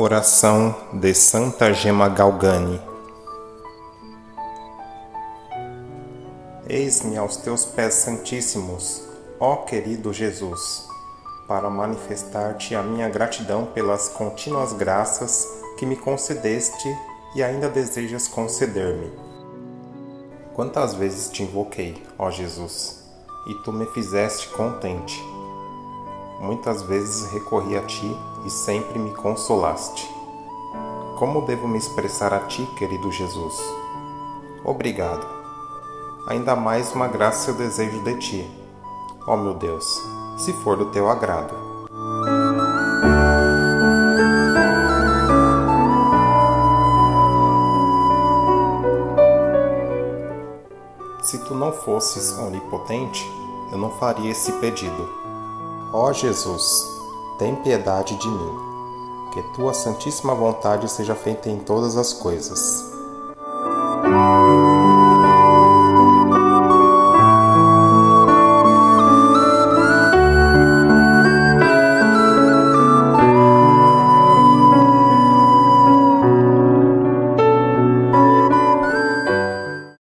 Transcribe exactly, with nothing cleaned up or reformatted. Oração de Santa Gemma Galgani. Eis-me aos teus pés santíssimos, ó querido Jesus, para manifestar-te a minha gratidão pelas contínuas graças que me concedeste e ainda desejas conceder-me. Quantas vezes te invoquei, ó Jesus, e tu me fizeste contente. Muitas vezes recorri a ti e sempre me consolaste. Como devo me expressar a ti, querido Jesus? Obrigado. Ainda mais uma graça eu desejo de ti, ó meu Deus, se for do teu agrado. Se tu não fosses onipotente, eu não faria esse pedido. Ó Jesus, tem piedade de mim, que tua santíssima vontade seja feita em todas as coisas.